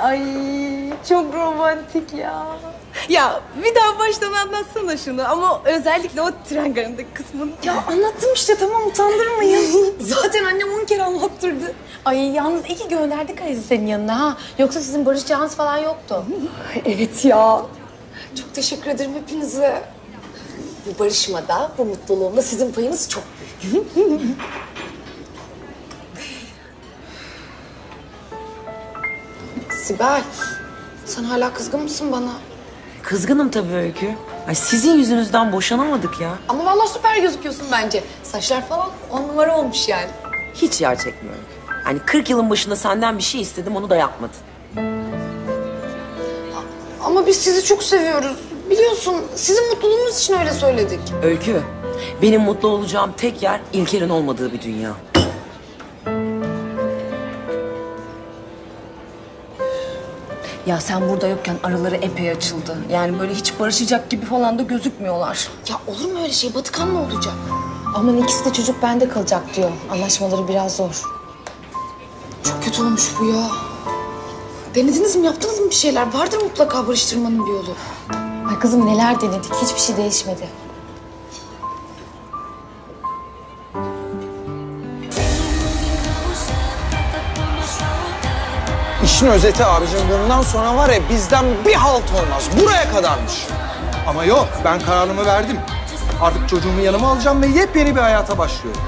Ay çok romantik ya. Ya bir daha baştan anlatsana şunu ama özellikle o tren garındaki kısmını. Ya anlattım işte, tamam, utandırmayın. Zaten annem 10 kere anlattırdı. Ay yalnız iyi ki gönderdik Ayaz'ı senin yanına ha. Yoksa sizin barışacağınız falan yoktu. Evet ya. Çok teşekkür ederim hepinize. Bu barışmada, bu mutluluğumda sizin payınız çok büyük. Sibel, sen hala kızgın mısın bana? Kızgınım tabii Öykü. Ay sizin yüzünüzden boşanamadık ya. Ama vallahi süper gözüküyorsun bence. Saçlar falan 10 numara olmuş yani. Hiç yer çekmiyor Öykü. Yani 40 yılın başında senden bir şey istedim, onu da yapmadın. Ama biz sizi çok seviyoruz. Biliyorsun, sizin mutluluğunuz için öyle söyledik. Öykü, benim mutlu olacağım tek yer İlker'in olmadığı bir dünya. Ya sen burada yokken araları epey açıldı. Yani böyle hiç barışacak gibi falan da gözükmüyorlar. Ya olur mu öyle şey? Batıkan mı olacak? Aman ikisi de çocuk bende kalacak diyor. Anlaşmaları biraz zor. Çok kötü olmuş bu ya. Denediniz mi? Yaptınız mı bir şeyler? Vardır mutlaka barıştırmanın bir yolu. Ay kızım neler denedik? Hiçbir şey değişmedi. İşin özeti abicim, bundan sonra var ya bizden bir halt olmaz. Buraya kadarmış. Ama yok, ben kararımı verdim. Artık çocuğumu yanıma alacağım ve yepyeni bir hayata başlıyorum.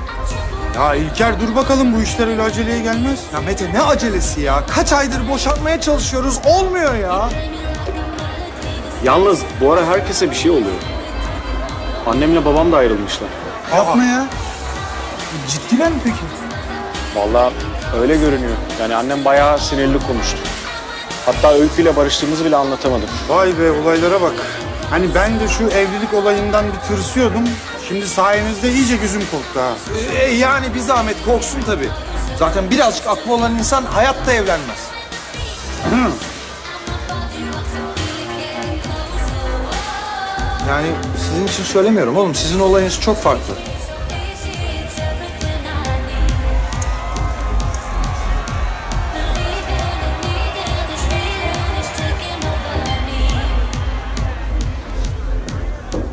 Ya İlker dur bakalım, bu işler öyle aceleye gelmez. Ya Mete ne acelesi ya? Kaç aydır boşaltmaya çalışıyoruz, olmuyor ya. Yalnız bu ara herkese bir şey oluyor. Annemle babam da ayrılmışlar. Yapma ya. Ciddiler mi peki? Vallahi öyle görünüyor. Yani annem bayağı sinirli konuştu. Hatta Öykü'yle barıştığımızı bile anlatamadım. Vay be, olaylara bak. Hani ben de şu evlilik olayından bir tırsıyordum. Şimdi sayenizde iyice gözüm korktu ha. Yani bir zahmet korksun tabii. Zaten birazcık aklı olan insan hayatta evlenmez. Hı. Yani sizin için söylemiyorum oğlum. Sizin olayınız çok farklı.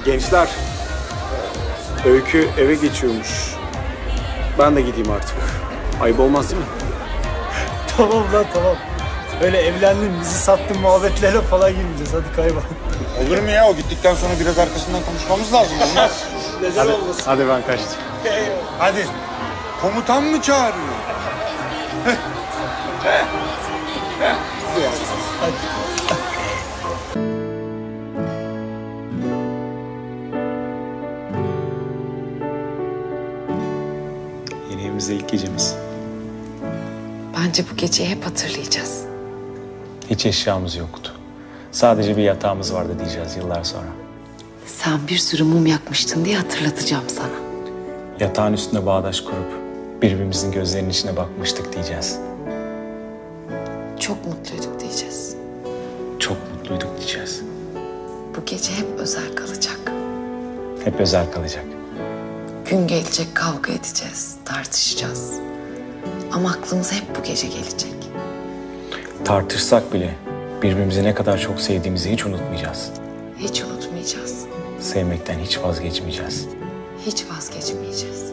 Gençler, Öykü eve geçiyormuş. Ben de gideyim artık. Ayıp olmaz değil mi? Tamam lan tamam. Öyle evlendim, bizi sattın muhabbetlere falan girmeyeceğiz. Hadi kayba. Olur mu ya? O gittikten sonra biraz arkasından konuşmamız lazım. Neden olmasın? Hadi ben kaçtım. Hadi. Komutan mı çağırıyor? Hadi. İlk gecemiz. Bence bu geceyi hep hatırlayacağız. Hiç eşyamız yoktu. Sadece bir yatağımız vardı diyeceğiz yıllar sonra. Sen bir sürü mum yakmıştın diye hatırlatacağım sana. Yatağın üstünde bağdaş kurup birbirimizin gözlerinin içine bakmıştık diyeceğiz. Çok mutluyduk diyeceğiz. Çok mutluyduk diyeceğiz. Bu gece hep özel kalacak. Hep özel kalacak. Gün gelecek, kavga edeceğiz, tartışacağız. Ama aklımıza hep bu gece gelecek. Tartışsak bile birbirimizi ne kadar çok sevdiğimizi hiç unutmayacağız. Hiç unutmayacağız. Sevmekten hiç vazgeçmeyeceğiz. Hiç vazgeçmeyeceğiz.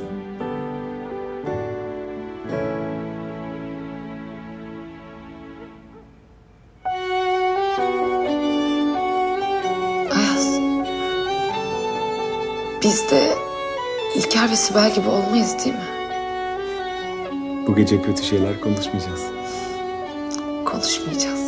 Ayaz, biz de İlker ve Sibel gibi olmayız değil mi? Bu gece kötü şeyler konuşmayacağız. Konuşmayacağız.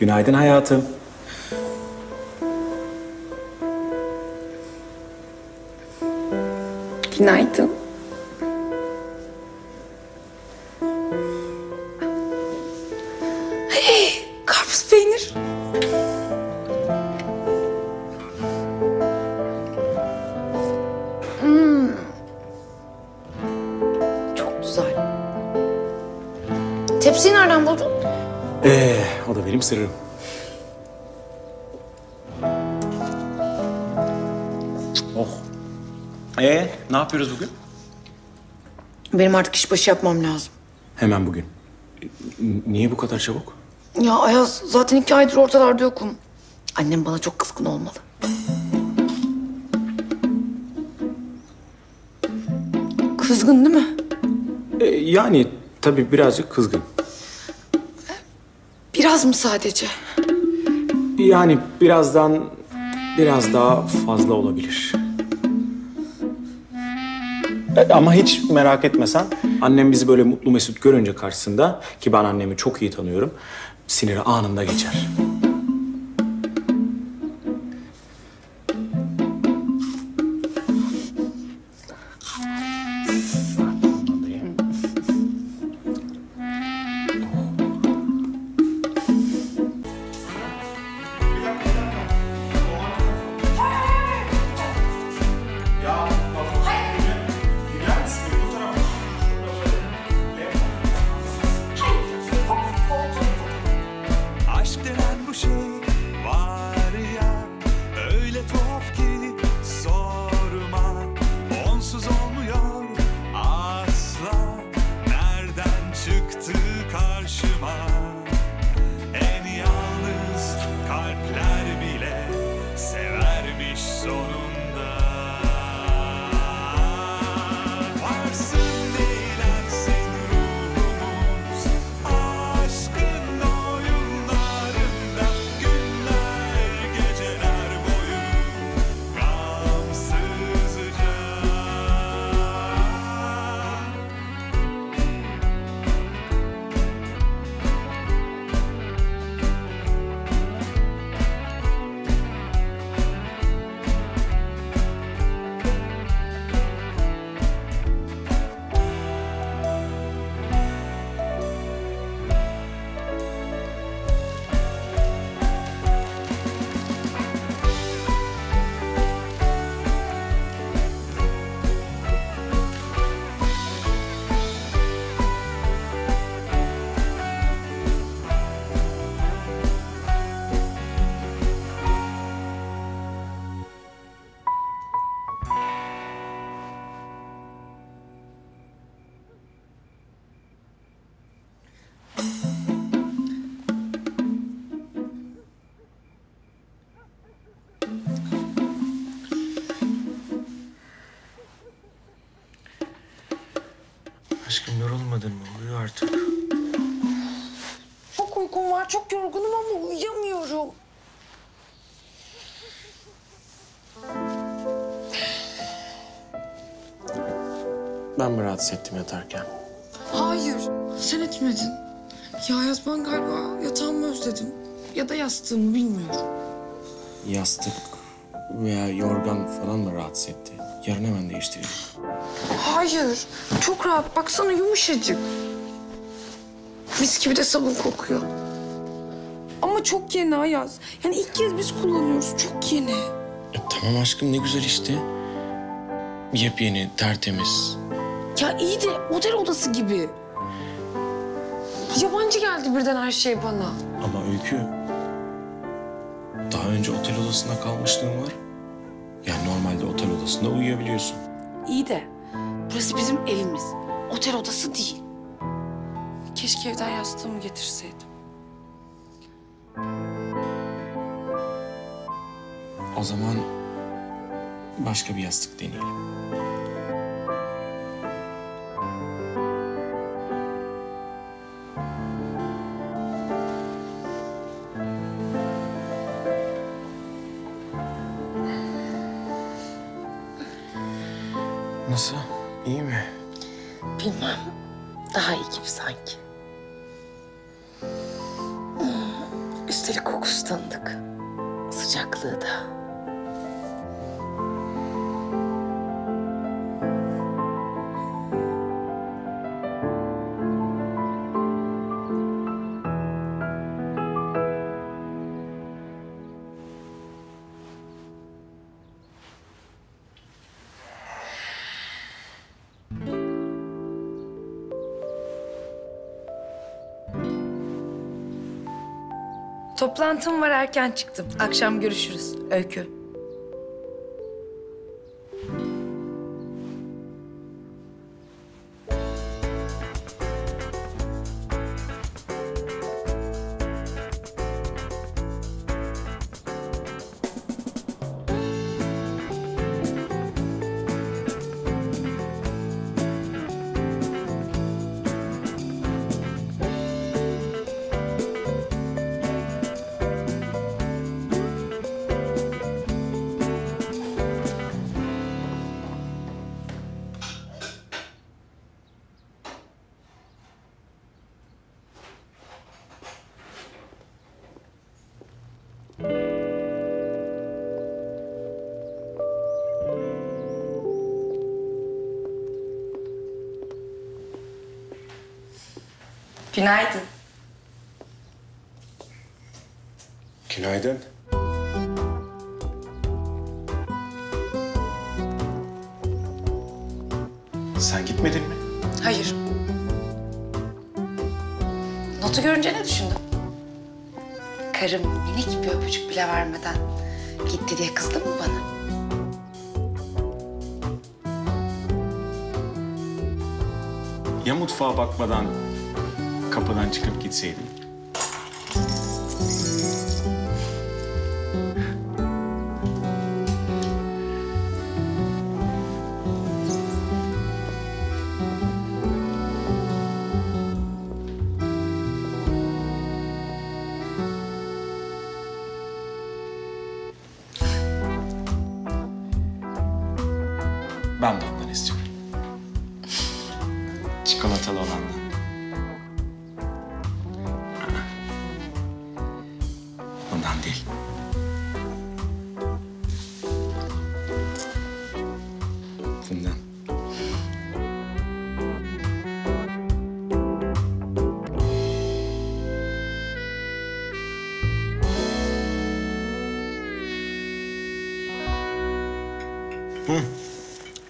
Günaydın hayatım. Günaydın. Hey, karpuz peynir. Çok güzel. Tepsiyi nereden buldun? O da benim sırrım. Ne yapıyoruz bugün? Benim artık işbaşı yapmam lazım. Hemen bugün. Niye bu kadar çabuk? Ya Ayaz, zaten 2 aydır ortalarda yokum. Annem bana çok kızgın olmalı. Kızgın değil mi? Yani tabii birazcık kızgın. Biraz mı sadece? Yani birazdan biraz daha fazla olabilir. Ama hiç merak etmesen, annem bizi böyle mutlu mesut görünce karşısında, ki ben annemi çok iyi tanıyorum, siniri anında geçer. Aşkım yorulmadın mı? Uyu artık. Çok uykum var, çok yorgunum ama uyuyamıyorum. Ben mi rahatsız ettim yatarken? Hayır, sen etmedin. Ya Ayaz, ben galiba yatağımı özledim. Ya da yastığımı, bilmiyorum. Yastık veya yorgan falan mı rahatsız etti? Yarın hemen değiştireyim. Hayır, çok rahat. Baksana yumuşacık. Mis gibi de sabun kokuyor. Ama çok yeni Ayaz. Yani ilk kez biz kullanıyoruz. Çok yeni. Tamam aşkım, ne güzel işte. Yepyeni, tertemiz. Ya iyi de otel odası gibi. Yabancı geldi birden her şey bana. Ama Öykü, daha önce otel odasında kalmışlığın var. Yani normalde otel odasında uyuyabiliyorsun. İyi de burası bizim evimiz. Otel odası değil. Keşke evden yastığımı getirseydim. O zaman başka bir yastık deneyelim. Nasıl? İyi mi? Bilmem. Daha iyi gibi sanki. Üstelik kokusu tanıdık. Sıcaklığı da. Toplantım var, erken çıktım. Akşam görüşürüz, Öykü. Günaydın. Günaydın. Sen gitmedin mi? Hayır. Notu görünce ne düşündüm? Karım minik bir öpücük bile vermeden gitti diye kızdı mı bana? Ya mutfağa bakmadan kapıdan çıkıp gitseydin. Ben de ondan istiyorum. Çikolatalı olandan. Değil. Bundan.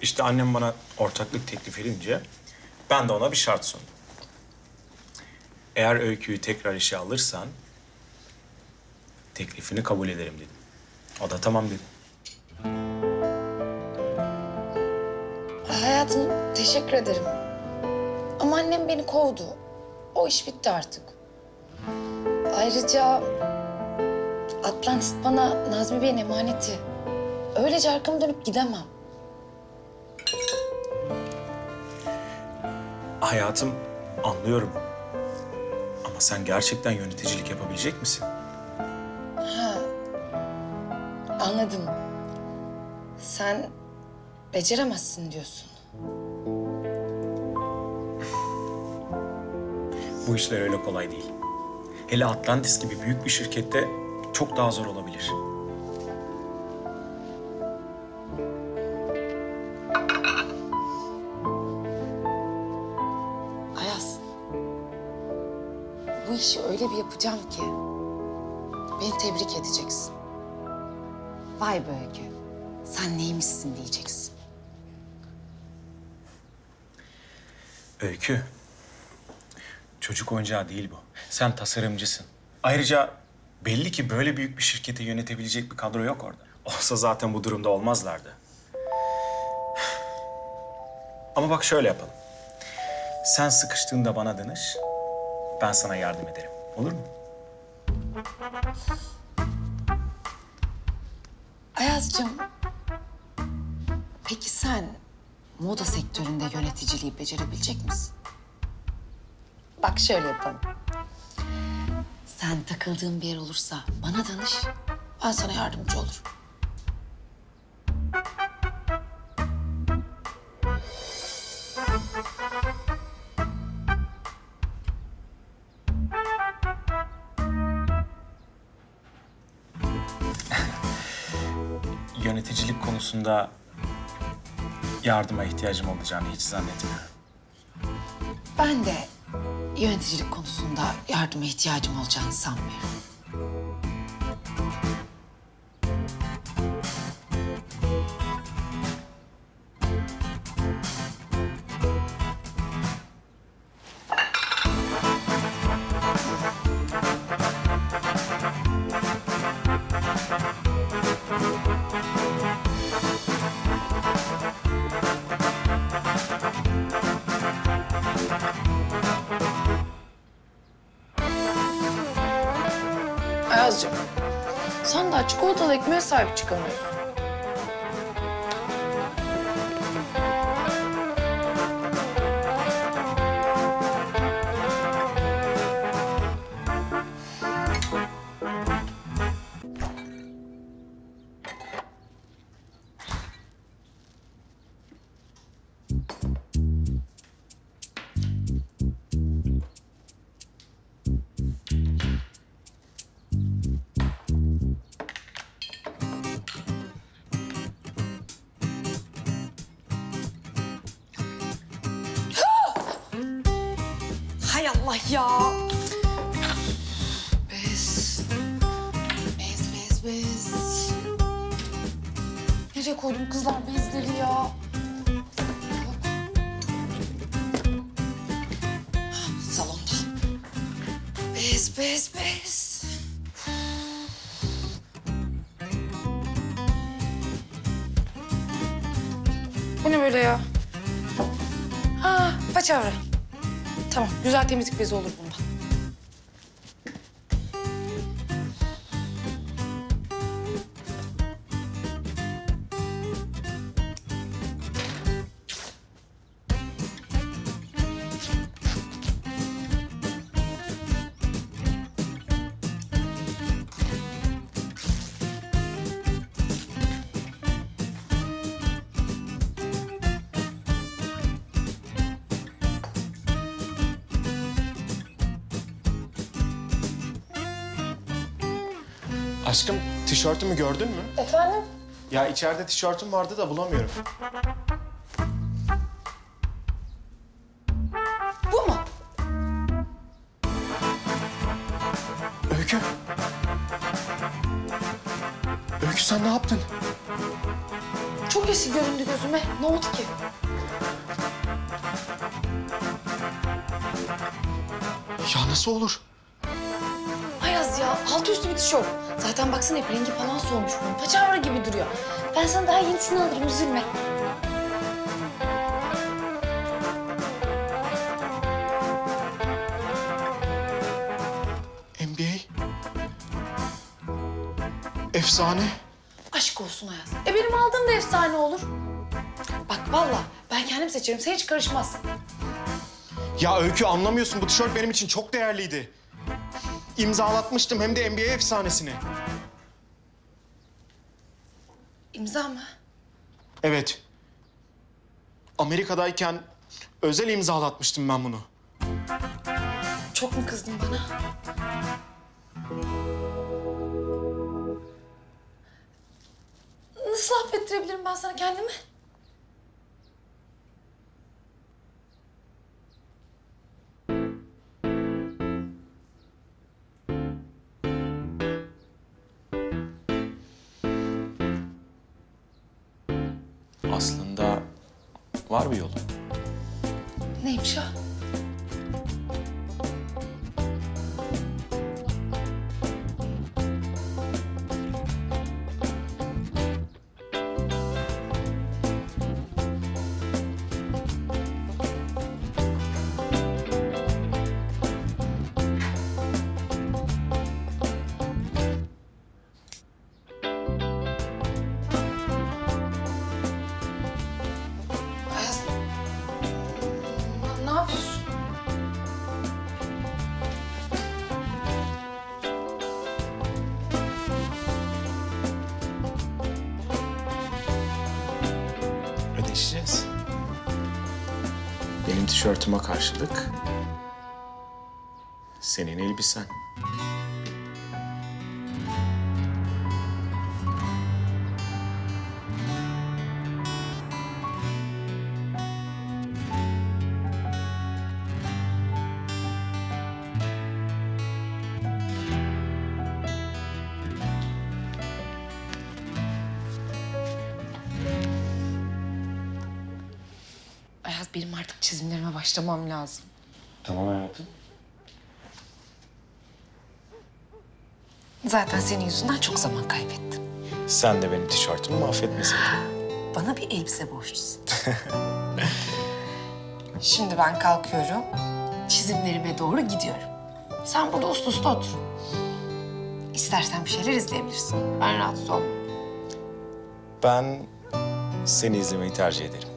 İşte annem bana ortaklık teklif edince ben de ona bir şart sundum. Eğer Öykü'yü tekrar işe alırsan teklifini kabul ederim dedim. O da tamam dedi. Hayatım, teşekkür ederim. Ama annem beni kovdu. O iş bitti artık. Ayrıca Atlantis bana Nazmi Bey'in emaneti. Öylece arkamı dönüp gidemem. Hayatım, anlıyorum. Ama sen gerçekten yöneticilik yapabilecek misin? Anladım. Sen beceremezsin diyorsun. Bu işler öyle kolay değil. Hele Atlantis gibi büyük bir şirkette çok daha zor olabilir. Ayaz, bu işi öyle bir yapacağım ki beni tebrik edeceksin. Vay be Öykü, sen neymişsin diyeceksin. Öykü, çocuk oyuncağı değil bu. Sen tasarımcısın. Ayrıca belli ki böyle büyük bir şirketi yönetebilecek bir kadro yok orada. Olsa zaten bu durumda olmazlardı. Ama bak şöyle yapalım. Sen sıkıştığında bana danış, ben sana yardım ederim. Olur mu? Ayaz'cığım, peki sen moda sektöründe yöneticiliği becerebilecek misin? Bak şöyle yapalım. Sen takıldığın bir yer olursa bana danış, ben sana yardımcı olurum. Yöneticilik konusunda yardıma ihtiyacım olacağını hiç zannetmiyorum. Ben de yöneticilik konusunda yardıma ihtiyacım olacağını sanmıyorum. ekmeğe sahip çıkamıyorsun. Allah ya! Bez. Nereye koydum kızlar bezleri ya? Salonda. Bez. Bu ne böyle ya? Ha, paçavra. Tamam, güzel temizlik bezi olur bundan. Aşkım, tişörtümü gördün mü? Efendim? Ya içeride tişörtüm vardı da bulamıyorum. Bu mu? Öykü sen ne yaptın? Çok eski göründü gözüme. Ne oldu ki? Ya nasıl olur? Ayaz ya, altı üstü bir tişört. Zaten baksana hep rengi falan solmuş bunun. Paçavra gibi duruyor. Ben sana daha yenisini alırım, üzülme. NBA. Efsane. Aşk olsun Ayaz. Benim aldığım da efsane olur. Bak vallahi ben kendim seçerim, sen hiç karışmazsın. Ya Öykü anlamıyorsun, bu tişört benim için çok değerliydi. İmzalatmıştım hem de NBA efsanesini. İmza mı? Evet. Amerika'dayken özel imzalatmıştım ben bunu. Çok mu kızdın bana? Nasıl affettirebilirim ben sana kendimi? Aslında var bir yolu. Neymiş o? Ödeşeceğiz. Benim tişörtüme karşılık senin elbisen. Benim artık çizimlerime başlamam lazım. Tamam hayatım. Zaten senin yüzünden çok zaman kaybettim. Sen de benim tişörtümü mahvetmeseydin. Bana bir elbise borçlusun. Şimdi ben kalkıyorum, çizimlerime doğru gidiyorum. Sen burada uslu uslu otur. İstersen bir şeyler izleyebilirsin. Ben rahatsız olmam. Ben seni izlemeyi tercih ederim.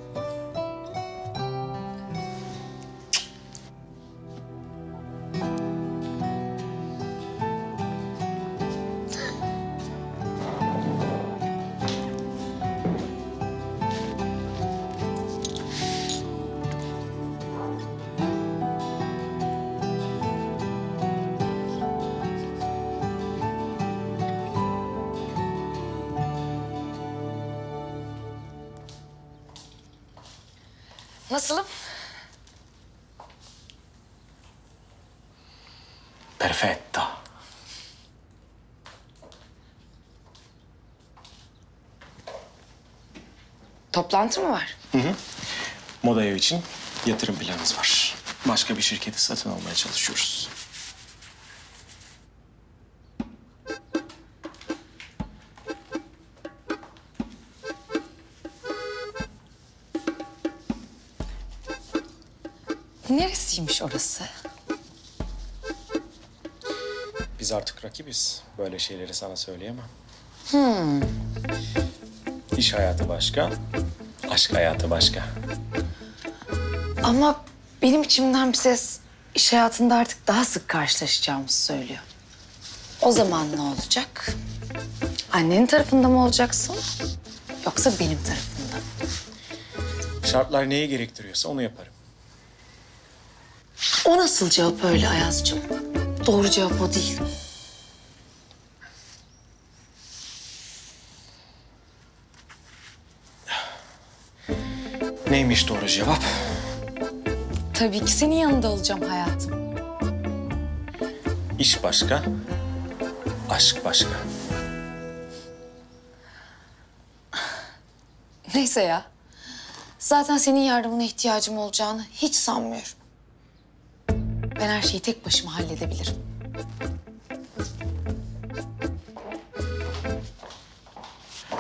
Nasılım? Perfetto. Toplantı mı var? Hı hı. Moda ev için yatırım planımız var. Başka bir şirketi satın almaya çalışıyoruz. Neresiymiş orası? Biz artık rakibiz. Böyle şeyleri sana söyleyemem. Hmm. İş hayatı başka, aşk hayatı başka. Ama benim içimden bir ses iş hayatında artık daha sık karşılaşacağımızı söylüyor. O zaman ne olacak? Annenin tarafında mı olacaksın? Yoksa benim tarafımda mı? Şartlar neyi gerektiriyorsa onu yaparım. O nasıl cevap öyle Ayaz'cığım? Doğru cevap o değil. Neymiş doğru cevap? Tabii ki senin yanında olacağım hayatım. İş başka, aşk başka. Neyse ya. Zaten senin yardımına ihtiyacım olacağını hiç sanmıyorum. Ben her şeyi tek başıma halledebilirim.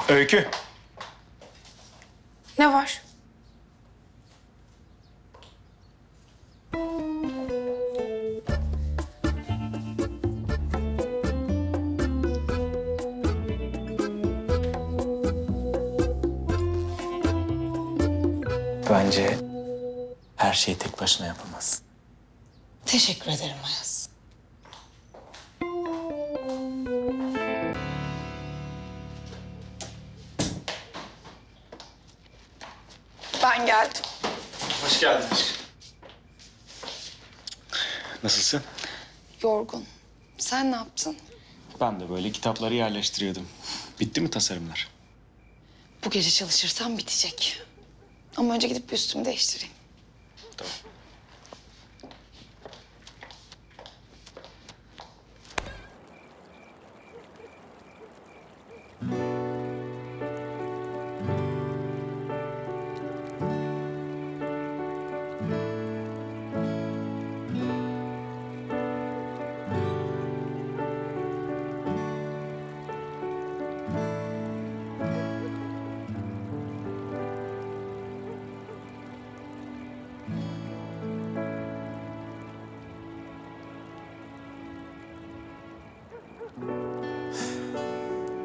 Öykü. Ne var? Bence her şeyi tek başına yapamazsın. Teşekkür ederim Ayaz. Ben geldim. Hoş geldiniz. Nasılsın? Yorgun. Sen ne yaptın? Ben de böyle kitapları yerleştiriyordum. Bitti mi tasarımlar? Bu gece çalışırsam bitecek. Ama önce gidip bir üstümü değiştireyim. Tamam.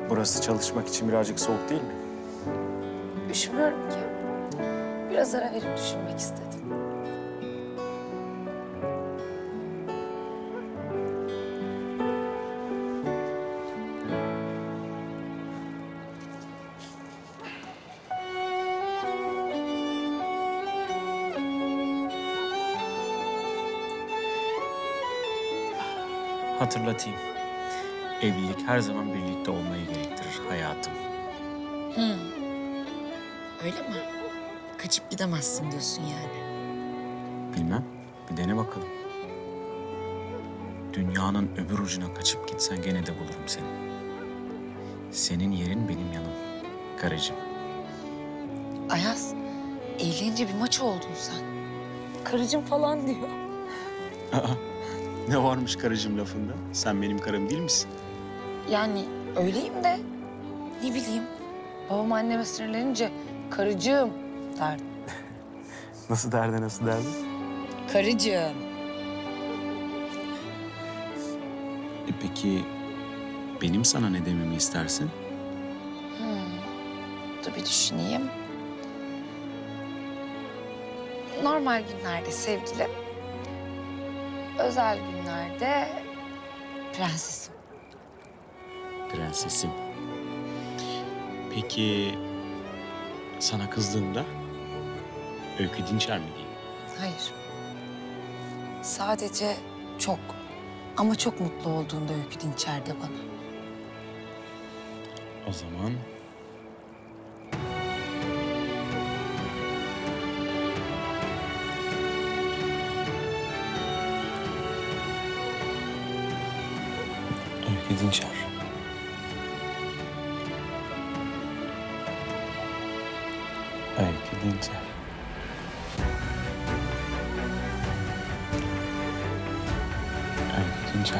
Burası çalışmak için birazcık soğuk değil mi? Üşümüyorum ki. Biraz ara verip düşünmek istedim. Hatırlatayım. Evlilik her zaman birlikte olmayı gerektirir hayatım. Hı. Öyle mi? Kaçıp gidemezsin diyorsun yani. Bilmem. Bir dene bakalım. Dünyanın öbür ucuna kaçıp gitsen gene de bulurum seni. Senin yerin benim yanım. Karıcığım. Ayaz, evlenince bir maço oldun sen. Karıcığım falan diyor. Ne varmış karıcığım lafında? Sen benim karım değil misin? Yani öyleyim de ne bileyim. Babam anneme sinirlenince karıcığım derdi. Nasıl derdi? Karıcığım. Peki benim sana ne dememi istersin? Dur bir düşüneyim. Normal günlerde sevgilim, özel günlerde prensesim. Prensesim. Peki sana kızdığımda Öykü Dinçer mi diyeyim? Hayır. Sadece çok ama çok mutlu olduğunda Öykü Dinçer de bana. O zaman... Öykü Dinçer. Öykü Dinçer. Öykü Dinçer.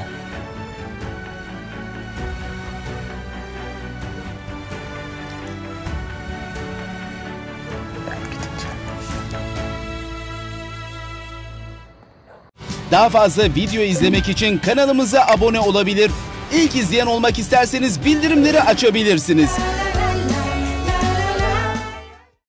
Daha fazla video izlemek için kanalımıza abone olabilir. İlk izleyen olmak isterseniz bildirimleri açabilirsiniz.